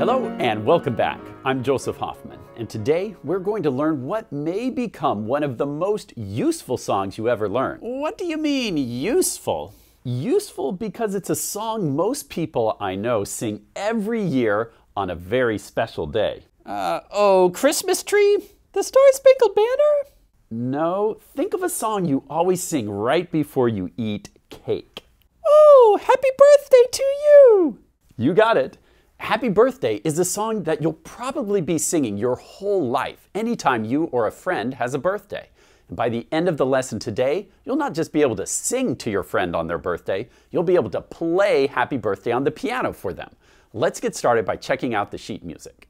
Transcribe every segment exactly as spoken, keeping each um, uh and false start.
Hello and welcome back. I'm Joseph Hoffman, and today we're going to learn what may become one of the most useful songs you ever learn. What do you mean useful? Useful because it's a song most people I know sing every year on a very special day. Uh, oh, Christmas tree? The Star-Spangled Banner? No, think of a song you always sing right before you eat cake. Oh, happy birthday to you! You got it. Happy Birthday is a song that you'll probably be singing your whole life anytime you or a friend has a birthday. And by the end of the lesson today, you'll not just be able to sing to your friend on their birthday, you'll be able to play Happy Birthday on the piano for them. Let's get started by checking out the sheet music.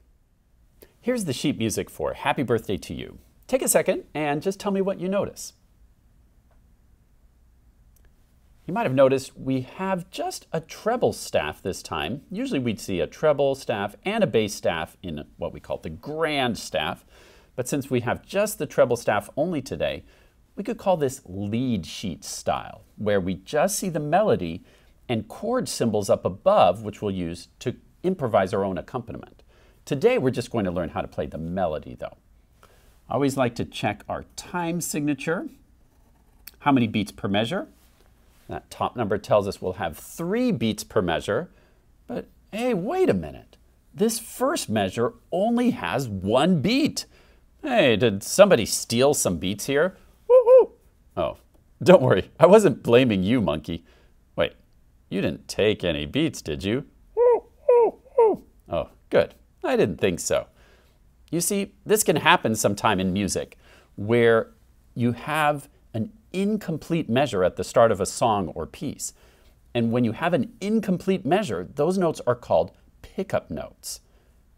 Here's the sheet music for Happy Birthday to You. Take a second and just tell me what you notice. You might have noticed we have just a treble staff this time. Usually we'd see a treble staff and a bass staff in what we call the grand staff. But since we have just the treble staff only today, we could call this lead sheet style, where we just see the melody and chord symbols up above, which we'll use to improvise our own accompaniment. Today we're just going to learn how to play the melody though. I always like to check our time signature, how many beats per measure. That top number tells us we'll have three beats per measure, but hey, wait a minute. This first measure only has one beat. Hey, did somebody steal some beats here? Woo-hoo! Oh, don't worry, I wasn't blaming you, monkey. Wait, you didn't take any beats, did you? Oh, good, I didn't think so. You see, this can happen sometime in music, where you have an incomplete measure at the start of a song or piece. And when you have an incomplete measure, those notes are called pickup notes.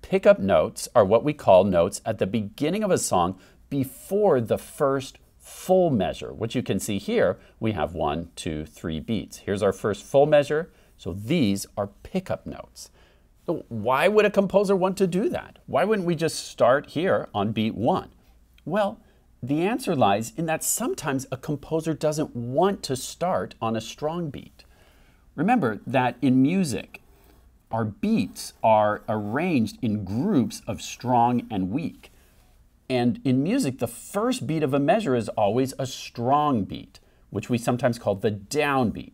Pickup notes are what we call notes at the beginning of a song before the first full measure, which you can see here. We have one, two, three beats. Here's our first full measure. So these are pickup notes. So why would a composer want to do that? Why wouldn't we just start here on beat one? Well, the answer lies in that sometimes a composer doesn't want to start on a strong beat. Remember that in music, our beats are arranged in groups of strong and weak. And in music, the first beat of a measure is always a strong beat, which we sometimes call the downbeat.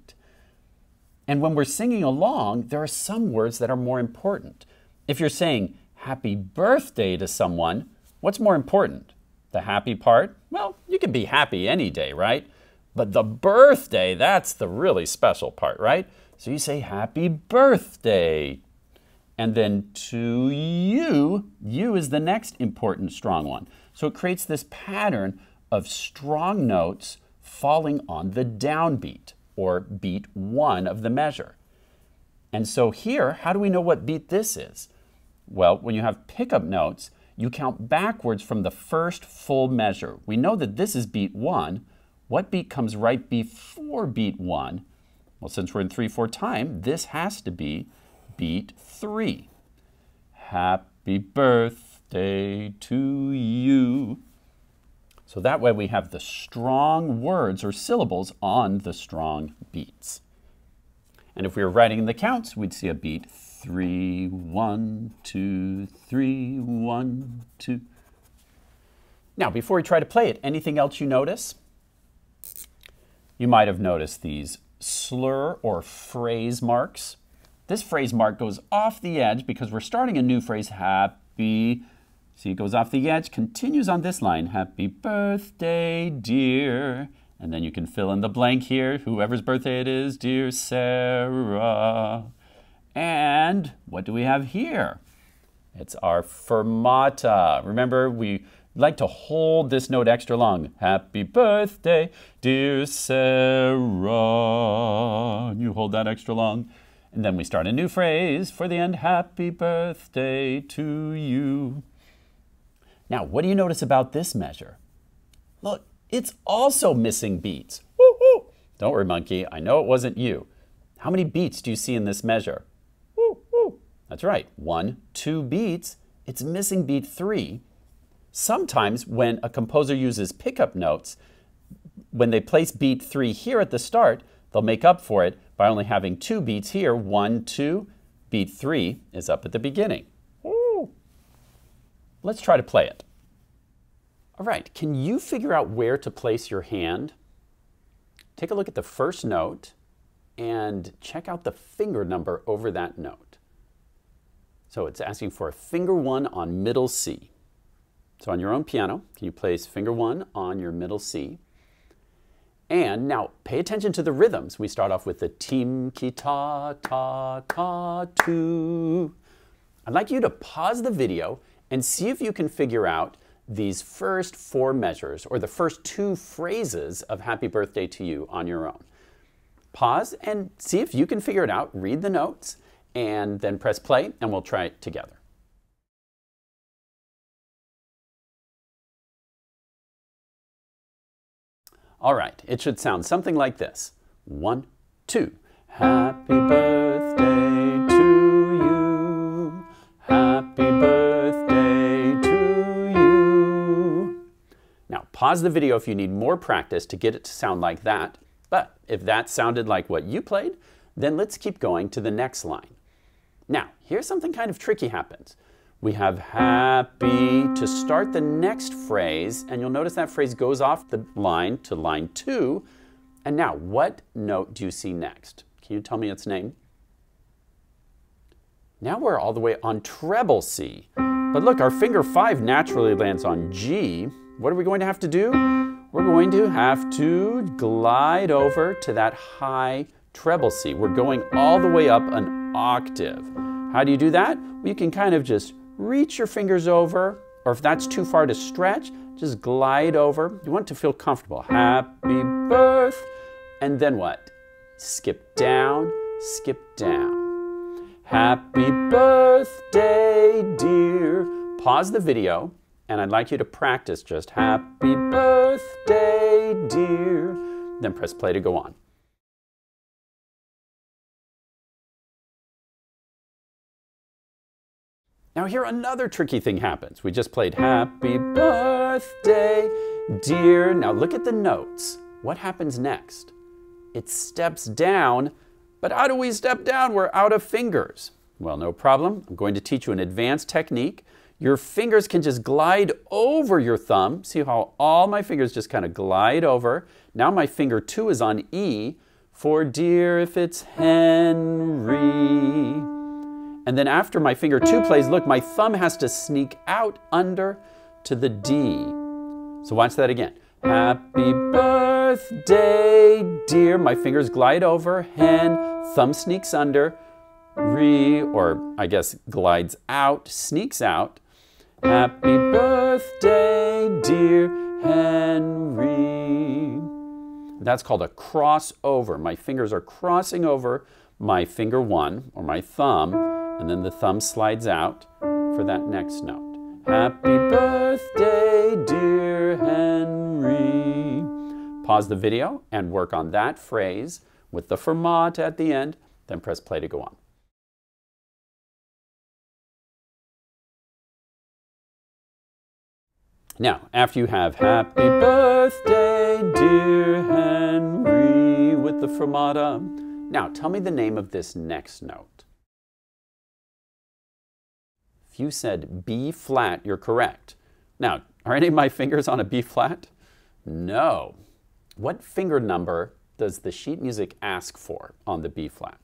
And when we're singing along, there are some words that are more important. If you're saying happy birthday to someone, what's more important? The happy part? Well, you can be happy any day, right? But the birthday, that's the really special part, right? So you say happy birthday. And then to you, you is the next important strong one. So it creates this pattern of strong notes falling on the downbeat, or beat one of the measure. And so here, how do we know what beat this is? Well, when you have pickup notes, you count backwards from the first full measure. We know that this is beat one. What beat comes right before beat one? Well, since we're in three four time, this has to be beat three. Happy birthday to you. So that way we have the strong words or syllables on the strong beats. And if we were writing the counts, we'd see a beat three, one, two, three, one, two. Now, before we try to play it, anything else you notice? You might have noticed these slur or phrase marks. This phrase mark goes off the edge because we're starting a new phrase, happy. See, it goes off the edge, continues on this line, happy birthday, dear. And then you can fill in the blank here, whoever's birthday it is, dear Sarah. And what do we have here? It's our fermata. Remember, we like to hold this note extra long. Happy birthday, dear Sarah. You hold that extra long. And then we start a new phrase for the end. Happy birthday to you. Now, what do you notice about this measure? Look, it's also missing beats. Woo-hoo! Don't worry, monkey. I know it wasn't you. How many beats do you see in this measure? That's right, one, two beats, it's missing beat three. Sometimes when a composer uses pickup notes, when they place beat three here at the start, they'll make up for it by only having two beats here, one, two, beat three is up at the beginning. Woo. Let's try to play it. All right, can you figure out where to place your hand? Take a look at the first note and check out the finger number over that note. So it's asking for a finger one on middle C. So on your own piano, can you place finger one on your middle C? And now pay attention to the rhythms. We start off with the tim ki ta ta ta tu. I'd like you to pause the video and see if you can figure out these first four measures or the first two phrases of Happy Birthday to You on your own. Pause and see if you can figure it out. Read the notes and then press play and we'll try it together. All right, it should sound something like this. One, two. Happy birthday to you. Happy birthday to you. Now, pause the video if you need more practice to get it to sound like that. But if that sounded like what you played, then let's keep going to the next line. Now, here's something kind of tricky happens. We have happy to start the next phrase, and you'll notice that phrase goes off the line to line two. And now, what note do you see next? Can you tell me its name? Now we're all the way on treble C. But look, our finger five naturally lands on G. What are we going to have to do? We're going to have to glide over to that high treble C. We're going all the way up an octave. How do you do that? Well, you can kind of just reach your fingers over, or if that's too far to stretch, just glide over. You want to feel comfortable. Happy birth, and then what? Skip down, skip down. Happy birthday, dear. Pause the video, and I'd like you to practice just happy birthday, dear. Then press play to go on. Now here another tricky thing happens. We just played happy birthday, dear. Now look at the notes. What happens next? It steps down, but how do we step down? We're out of fingers. Well, no problem. I'm going to teach you an advanced technique. Your fingers can just glide over your thumb. See how all my fingers just kind of glide over. Now my finger two is on E for dear if it's Henry. And then after my finger two plays, look, my thumb has to sneak out under to the D. So watch that again. Happy birthday, dear. My fingers glide over, hen, thumb sneaks under, re, or I guess glides out, sneaks out. Happy birthday, dear Henry. That's called a crossover. My fingers are crossing over my finger one, or my thumb, and then the thumb slides out for that next note. Happy birthday, dear Henry. Pause the video and work on that phrase with the fermata at the end, then press play to go on. Now, after you have happy birthday, dear Henry, with the fermata, now tell me the name of this next note. If you said B flat, you're correct. Now, are any of my fingers on a B flat? No. What finger number does the sheet music ask for on the B flat?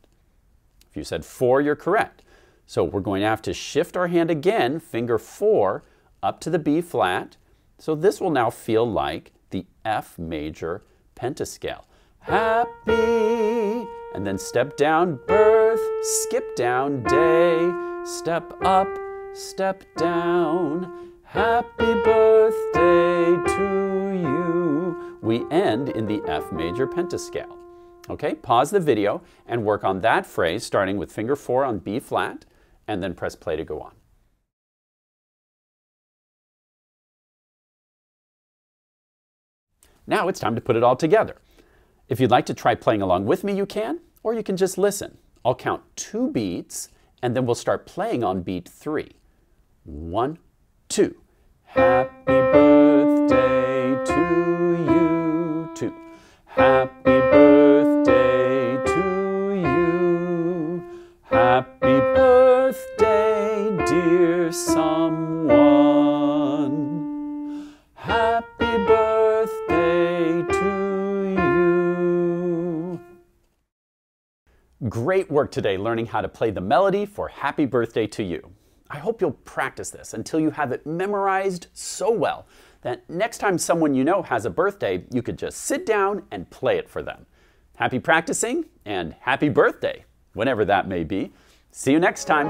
If you said four, you're correct. So we're going to have to shift our hand again, finger four, up to the B flat. So this will now feel like the F major pentascale. Happy, and then step down, birth, skip down, day, step up, step down, happy birthday to you. We end in the F major pentascale. Okay, pause the video and work on that phrase starting with finger four on B flat and then press play to go on. Now it's time to put it all together. If you'd like to try playing along with me, you can, or you can just listen. I'll count two beats and then we'll start playing on beat three. One, two. Happy birthday to you, two. Happy birthday to you. Happy birthday, dear someone. Happy birthday to you. Great work today learning how to play the melody for Happy Birthday to You. I hope you'll practice this until you have it memorized so well that next time someone you know has a birthday, you could just sit down and play it for them. Happy practicing and happy birthday, whenever that may be. See you next time.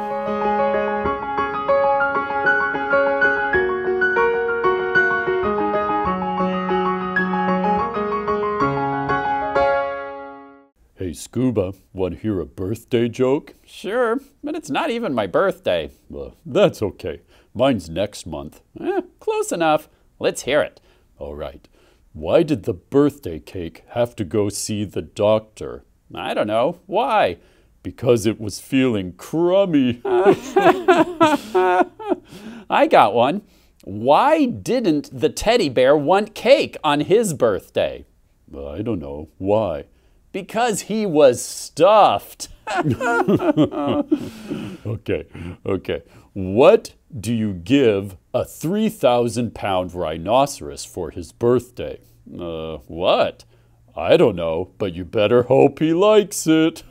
Hey, Scuba, want to hear a birthday joke? Sure, but it's not even my birthday. Well, that's okay. Mine's next month. Eh, close enough. Let's hear it. All right. Why did the birthday cake have to go see the doctor? I don't know. Why? Because it was feeling crummy. I got one. Why didn't the teddy bear want cake on his birthday? I don't know. Why? Because he was stuffed. okay, okay. What do you give a three thousand pound rhinoceros for his birthday? Uh, what? I don't know, but you better hope he likes it.